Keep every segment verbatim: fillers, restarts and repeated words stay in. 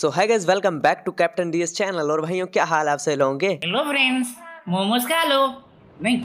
So hi guys, welcome back to captain DS channel. और भाइयों क्या हाल आप सही होंगे। हेलो फ्रेंड्स, मोमोज खा लो। नहीं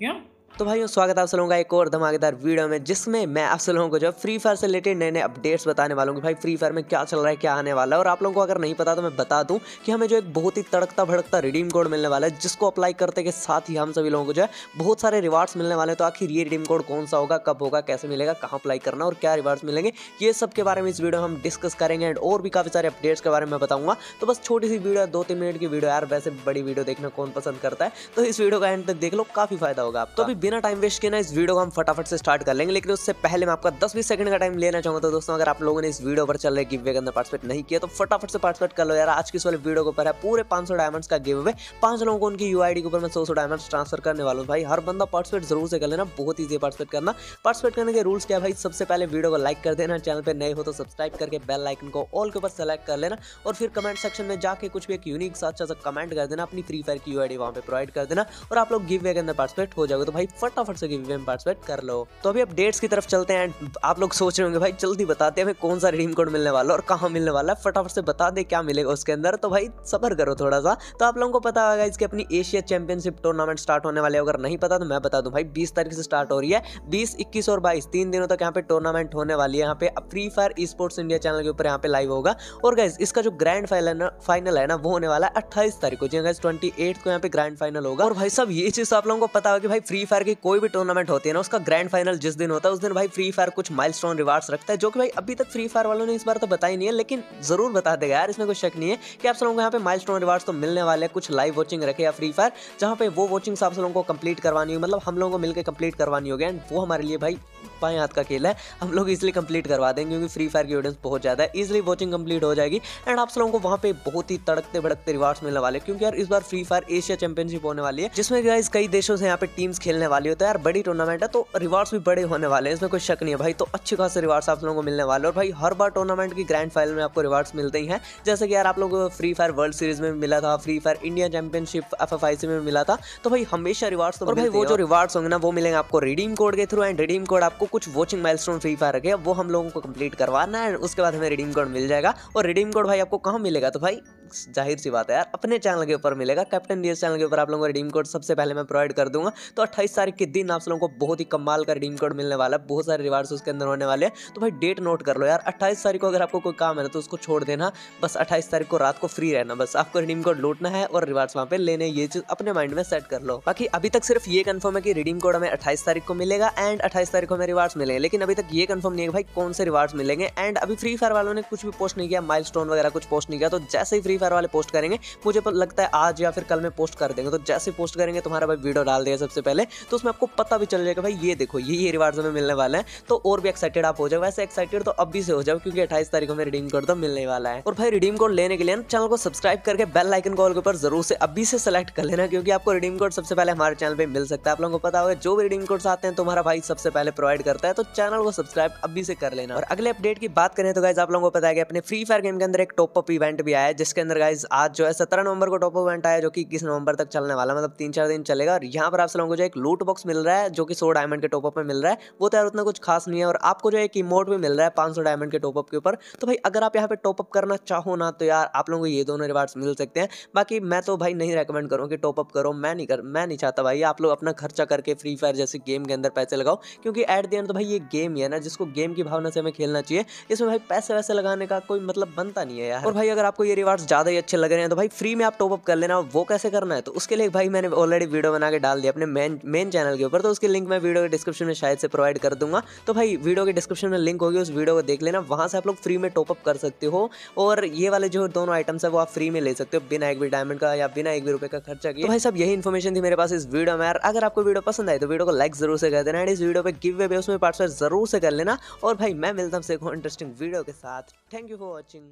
क्यों? तो भाइयों स्वागत है आप सब लोगों का एक और धमाकेदार वीडियो में, जिसमें मैं आप सब लोगों को जो फ्री फायर से रिलेटेड नए नए अपडेट्स बताने वाला हूँ कि भाई फ्री फायर में क्या चल रहा है, क्या आने वाला है। और आप लोगों को अगर नहीं पता तो मैं बता दूं कि हमें जो एक बहुत ही तड़कता भड़कता रिडीम कोड मिलने वाला है, जिसको अप्लाई करते के साथ ही हम सभी लोगों को जो है बहुत सारे रिवार्ड्स मिलने वाले हैं। तो आखिर ये रिडीम कोड कौन सा होगा, कब होगा, कैसे मिलेगा, कहाँ अप्लाई करना और क्या रिवार्ड्स मिलेंगे, ये सब के बारे में इस वीडियो में हम डिस्कस करेंगे। एंड और भी काफ़ी सारे अपडेट्स के बारे में बताऊँगा। तो बस छोटी सी वीडियो, दो तीन मिनट की वीडियो यार, वैसे बड़ी वीडियो देखना कौन पसंद करता है। तो इस वीडियो का एंड तक देख लो, काफ़ी फायदा होगा आप। तो बिना टाइम वेस्ट किए ना इस वीडियो को हम फटाफट से स्टार्ट कर लेंगे, लेकिन उससे पहले मैं आपका दस बीस सेकंड का टाइम लेना चाहूंगा। तो दोस्तों अगर आप लोगों ने इस वीडियो पर चल रहे गिवे के अंदर पार्टिसिपेट नहीं किया तो फटाफट से पार्टिसिपेट कर लो यार। आज की इस वाले वीडियो के ऊपर है पूरे पाँच सौ डायमंड्स का गिवे। पांच लोगों को उनकी यूआईडी के ऊपर मैं सौ सौ डायमंड्स ट्रांसफर करने वाला हूँ। भाई हर बंदा पार्टिसिपेट जरूर से कर लेना, बहुत ईजी है पार्टिसिपेट करना। पार्टिसिपेट करने के रूल्स क्या है भाई, सबसे पहले वीडियो को लाइक कर देना, चैनल पर नए हो तो सब्सक्राइब करके बेल आइकन को ऑल के ऊपर सेलेक्ट कर लेना, और फिर कमेंट सेक्शन में जाकर कुछ भी एक यूनिक सा अच्छा सा कमेंट कर देना, अपनी फ्री फायर की यूआईडी वहाँ पे प्रोवाइड कर देना और आप लोग गिवे के अंदर पार्टिसिपेट हो जाओगे। तो भाई फटाफट से गिव अवे में पार्टिसिपेट कर लो। तो अभी अपडेट्स की तरफ चलते हैं। एंड आप लोग सोच रहे होंगे भाई जल्दी बताते हैं हमें कौन सा रिडीम कोड मिलने वाला और कहाँ मिलने वाला है, फटाफट से बता दे क्या मिलेगा उसके अंदर। तो भाई सब्र करो थोड़ा सा। तो आप लोगों को पता होगा इसके अपनी एशिया चैंपियनशिप टूर्नामेंट स्टार्ट होने वाले, अगर नहीं पता तो मैं बता दूं भाई बीस तारीख से स्टार्ट हो रही है। बीस, इक्कीस और बाईस तीन दिनों तक यहाँ पे टूर्नामेंट होने वाली है। यहाँ पे free fire esports India channel के ऊपर यहाँ पे लाइव होगा। और गाइज इसका जो ग्रैंड फाइनल है ना वो होने वाला है अट्ठाईस तारीख को। जी गाइज ट्वेंटी एट को यहाँ पे ग्रैंड फाइनल होगा। और भाई सब ये चीज आप लोगों को पता होगा कि भाई फ्री फायर की कोई भी टूर्नामेंट होती है ना उसका ग्रैंड फाइनल जिस दिन होता है उस दिन भाई फ्री फायर कुछ माइलस्टोन रिवार्ड्स रखता है, जो कि भाई अभी तक फ्री फायर वालों ने इस बार तो बताई नहीं है, लेकिन जरूर बता देगा यार, इसमें कोई शक नहीं है कि आप सब लोगों को यहाँ पे माइलस्टोन रिवार्ड्स तो मिलने वाले हैं। कुछ लाइव वॉचिंग रखेगा फ्री फायर, जहाँ पे वो वॉचिंग्स आप सब लोगों को कंप्लीट करवानी होगी, मतलब हम लोगों को मिलकर कंप्लीट करवानी होगी। एंड वो हमारे लिए भाई बाएं हाथ का खेल है, हम लोग इसलिए कंप्लीट करवा देंगे क्योंकि फ्री फायर की ऑडियंस बहुत ज़्यादा है, इजिली वॉचिंग कंप्लीट हो जाएगी। एंड आप सब लोगों को वहाँ पे बहुत ही तड़कते भड़कते रिवार्ड्स मिलने वाले, क्योंकि यार इस बार फ्री फायर एशिया चैंपियनशिप होने वाली है, जिसमें गाइस कई देशों से यहाँ पे टीम्स खेलने वाली होती है। यार बड़ी टूर्नामेंट है तो रिवार्ड्स भी बड़े होने वाले हैं, इसमें कोई शक नहीं है भाई। तो अच्छे खासे रिवार्ड्स आप लोगों को मिलने वाले। और भाई हर बार टूर्नामेंट की ग्रैंड फाइनल में आपको रिवार्ड्स मिलते ही हैं, जैसे कि यार आप लोगों को फ्री फायर वर्ल्ड सीरीज में मिला था, free fire India championship F F IC में मिला था। तो भाई हमेशा रिवार्ड्स तो भाई वो जो रिवार्ड्स होंगे ना वो मिलेंगे आपको रिडीम कोड के थ्रू। एंड रिडीम कोड आपको कुछ वॉचिंग माइलस्टोन फ्री फायर रखे, वो हम लोगों को कंप्लीट करवाना है, उसके बाद हमें रिडीम कोड मिल जाएगा। और रिडीम कोड भाई आपको कहाँ मिलेगा, तो भाई जाहिर सी बात है यार अपने चैनल के ऊपर मिलेगा, कैप्टन डीएस चैनल के ऊपर आप लोगों को रिडीम कोड सबसे पहले मैं प्रोवाइड कर दूंगा। तो अट्ठाईस तारीख के दिन आप लोगों को बहुत ही कमाल का रिडीम कोड मिलने वाला है, बहुत सारे रिवार्ड्स उसके अंदर होने वाले हैं। तो भाई डेट नोट कर लो यार, अट्ठाईस तारीख को अगर आपको कोई काम है तो उसको छोड़ देना, बस अट्ठाईस तारीख को रात को फ्री रहना, बस आपको रिडीम कोड लूटना है और रिवार्ड्स वहाँ पे लेने, ये चीज़ अपने माइंड में सेट कर लो। बाकी अभी तक सिर्फ ये कन्फर्म है कि रिडीम कोड हमें अट्ठाईस तारीख को मिलेगा एंड अट्ठाईस तारीख को हमें रिवार्ड्स मिलेंगे, लेकिन अभी तक ये कन्फर्म नहीं है भाई कौन से रिवार्ड्स मिलेंगे। एंड अभी फ्री फायर वालों ने कुछ भी पोस्ट नहीं किया, माइलस्टोन वगैरह कुछ पोस्ट नहीं किया। तो जैसे ही फ्री फायर वाले पोस्ट करेंगे, मुझे लगता है आज या फिर कल में पोस्ट कर देंगे, तो जैसे पोस्ट करेंगे तुम्हारा भाई वीडियो डाल दिया सबसे पहले, तो उसमें आपको पता भी चल जाएगा भाई ये देखो ये ये रिवार्ड्स हमें मिलने वाले हैं। तो और भी एक्साइटेड आप हो जाओ, वैसे एक्साइटेड तो अभी से हो जाओ क्योंकि अट्ठाईस तारीख को हमें रिडीम कोड तो मिलने वाला है। और भाई रिडीम कोड लेने के लिए चैनल को सब्सक्राइब करके बेल आइकन कॉल के ऊपर जरूर से अभी से सेलेक्ट कर लेना, क्योंकि आपको रिडीम कोड सबसे पहले हमारे चैनल पर मिल सकता है। आप लोगों को पता होगा जो भी रिडीम कोड्स आते हैं तुम्हारा भाई सबसे पहले प्रोवाइड करता है, तो चैनल को सब्सक्राइब अभी से कर लेना। और अगले अपडेट की बात करें तो गाइस आप लोगों को पता है कि अपने फ्री फायर गेम के अंदर एक टॉप अप इवेंट भी आया है, जिसके अंदर गाइस आज जो है सत्रह नवंबर को टॉप अप इवेंट आया जो कि इक्कीस नवंबर तक चलने वाला, मतलब तीन चार दिन चलेगा। और यहाँ पर आप सब लोगों को जो एक लूट बॉक्स मिल रहा है जो कि सौ डायमंड के टॉप अप में मिल रहा है, वो तो यार उतना कुछ खास नहीं है। और आपको जो एक इमोट भी मिल रहा है पाँच सौ डायमंड के टॉप अप के ऊपर। तो भाई अगर आप यहाँ पे टॉप अप करना चाहो ना तो यार आप लोगों को ये दोनों रिवार्ड्स मिल सकते हैं। बाकी मैं तो भाई नहीं रेकमेंड करूँ कि टॉप अप करो, मैं नहीं कर मैं नहीं चाहता भाई आप लोग अपना खर्चा करके फ्री फायर जैसे गेम के अंदर पैसे लगाओ, क्योंकि एट द एंड तो भाई ये गेम ही है ना, जिसको गेम की भावना से हमें खेलना चाहिए। इसमें भाई पैसे वैसे लगाने का कोई मतलब बनता नहीं है यार। और भाई अगर आपको ये रिवार्ड्स ज़्यादा ही अच्छे लग रहे हैं तो भाई फ्री में आप टॉप अप कर लेना। वो कैसे करना है तो उसके लिए भाई मैंने ऑलरेडी वीडियो बना के डाल दिया अपने मेन मेन चैनल के ऊपर, तो उसकी लिंक मैं वीडियो के डिस्क्रिप्शन में शायद से प्रोवाइड कर दूंगा। तो भाई वीडियो के डिस्क्रिप्शन में लिंक होगी, उस वीडियो को देख लेना, वहाँ से आप लोग फ्री में टॉप अप कर सकते हो। और ये वाले जो दोनों आइटम्स है वो आप फ्री में ले सकते हो बिना एक भी डायमंड का या बिना एक भी रुपये का खर्चा किया। तो भाई सब यही इन्फॉर्मेशन थी मेरे पास इस वीडियो में यार। अगर आपको वीडियो पसंद आए तो वीडियो को लाइक जरूर से कर देना, एंड इस वीडियो पर गिव अवे उसमें पार्टिसिपेट जरूर से कर लेना। और भाई मैं मिलता हूँ इंटरेस्टिंग वीडियो के साथ। Thank you for watching.